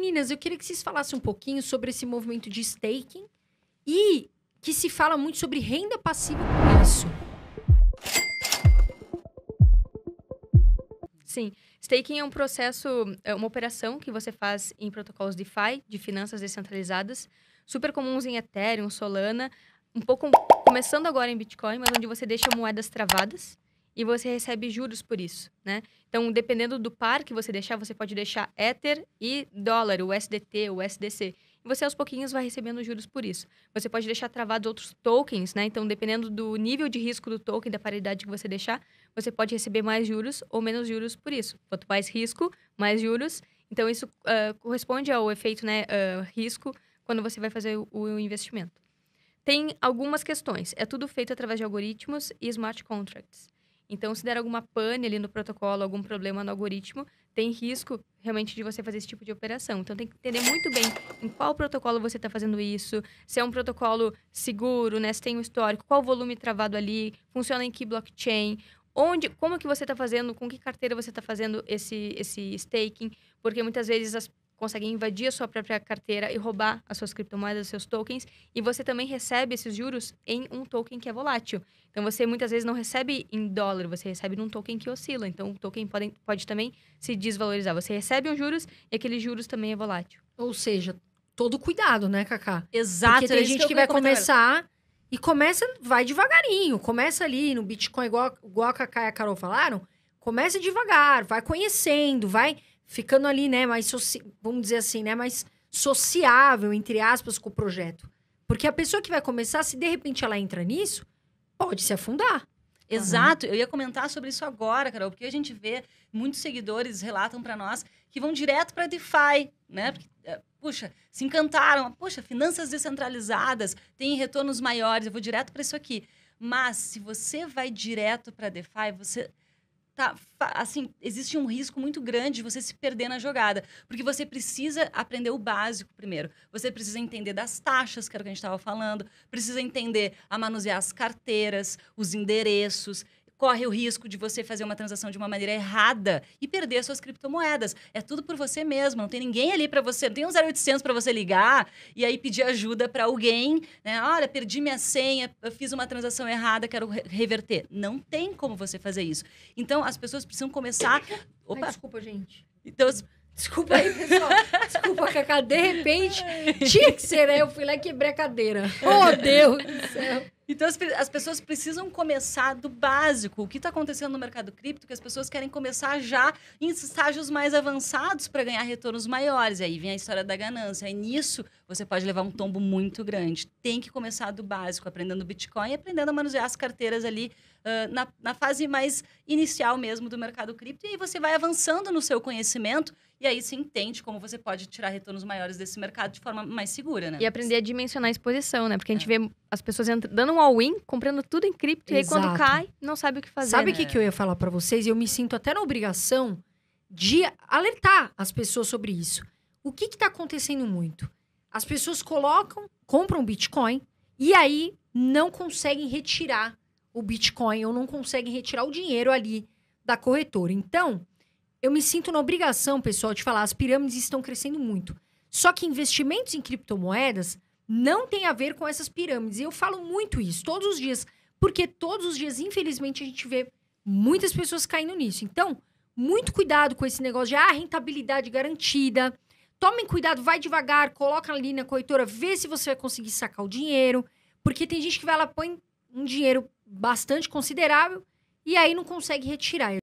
Meninas, eu queria que vocês falassem um pouquinho sobre esse movimento de staking e que se fala muito sobre renda passiva com isso. Sim, staking é um processo, é uma operação que você faz em protocolos DeFi, de finanças descentralizadas, super comuns em Ethereum, Solana, um pouco começando agora em Bitcoin, mas onde você deixa moedas travadas e você recebe juros por isso, né? Então, dependendo do par que você deixar, você pode deixar Ether e dólar, USDT, USDC. E você, aos pouquinhos, vai recebendo juros por isso. Você pode deixar travados outros tokens, né? Então, dependendo do nível de risco do token, da paridade que você deixar, você pode receber mais juros ou menos juros por isso. Quanto mais risco, mais juros. Então, isso corresponde ao efeito, né, risco quando você vai fazer o investimento. Tem algumas questões. É tudo feito através de algoritmos e smart contracts. Então, se der alguma pane ali no protocolo, algum problema no algoritmo, tem risco realmente de você fazer esse tipo de operação. Então, tem que entender muito bem em qual protocolo você está fazendo isso, se é um protocolo seguro, né? Se tem um histórico, qual volume travado ali, funciona em que blockchain, onde, como que você está fazendo, com que carteira você está fazendo esse staking, porque muitas vezes conseguem invadir a sua própria carteira e roubar as suas criptomoedas, os seus tokens, e você também recebe esses juros em um token que é volátil. Então, você muitas vezes não recebe em dólar, você recebe num token que oscila. Então, o token pode também se desvalorizar. Você recebe os juros e aqueles juros também é volátil. Ou seja, todo cuidado, né, Kaká? Exato. Porque tem gente que vai começar e vai devagarinho. Começa ali no Bitcoin, igual a Kaká e a Carol falaram, começa devagar, vai conhecendo, vai ficando ali, né, mais, vamos dizer assim, né, mais sociável, entre aspas, com o projeto. Porque a pessoa que vai começar, se de repente ela entra nisso, pode se afundar. Exato. Eu ia comentar sobre isso agora, Carol, porque a gente vê, muitos seguidores relatam para nós que vão direto para DeFi, né? Porque, puxa, se encantaram. Puxa, finanças descentralizadas, tem retornos maiores, eu vou direto para isso aqui. Mas se você vai direto para DeFi, você... assim, existe um risco muito grande de você se perder na jogada, porque você precisa aprender o básico primeiro. Você precisa entender das taxas, que era o que a gente estava falando, precisa entender a manusear as carteiras, os endereços. Corre o risco de você fazer uma transação de uma maneira errada e perder suas criptomoedas. É tudo por você mesmo, não tem ninguém ali para você, não tem um 0800 para você ligar e aí pedir ajuda para alguém, né? Olha, perdi minha senha, eu fiz uma transação errada, quero reverter. Não tem como você fazer isso. Então, as pessoas precisam começar... Opa. Ai, desculpa, gente. Então, desculpa aí, pessoal. Desculpa, Kaká. De repente, tinha que ser, né? Eu fui lá e quebrei a cadeira. Oh, Deus do céu. Então, as pessoas precisam começar do básico. O que está acontecendo no mercado cripto, que as pessoas querem começar já em estágios mais avançados para ganhar retornos maiores. E aí vem a história da ganância. E nisso, você pode levar um tombo muito grande. Tem que começar do básico, aprendendo Bitcoin e aprendendo a manusear as carteiras ali na fase mais inicial mesmo do mercado cripto. E aí você vai avançando no seu conhecimento e aí se entende como você pode tirar retornos maiores desse mercado de forma mais segura, né? E aprender a dimensionar a exposição, né? Porque a gente vê as pessoas dando um all-in, comprando tudo em cripto, exato, e aí quando cai, não sabe o que fazer. Sabe o que eu ia falar pra vocês? Eu me sinto até na obrigação de alertar as pessoas sobre isso. O que tá acontecendo muito? As pessoas compram Bitcoin e aí não conseguem retirar o Bitcoin ou não conseguem retirar o dinheiro ali da corretora. Então, eu me sinto na obrigação, pessoal, de falar, as pirâmides estão crescendo muito. Só que investimentos em criptomoedas não tem a ver com essas pirâmides. E eu falo muito isso todos os dias, porque todos os dias, infelizmente, a gente vê muitas pessoas caindo nisso. Então, muito cuidado com esse negócio de rentabilidade garantida. Tomem cuidado, vai devagar, coloca ali na corretora, vê se você vai conseguir sacar o dinheiro. Porque tem gente que vai lá, põe um dinheiro bastante considerável e aí não consegue retirar.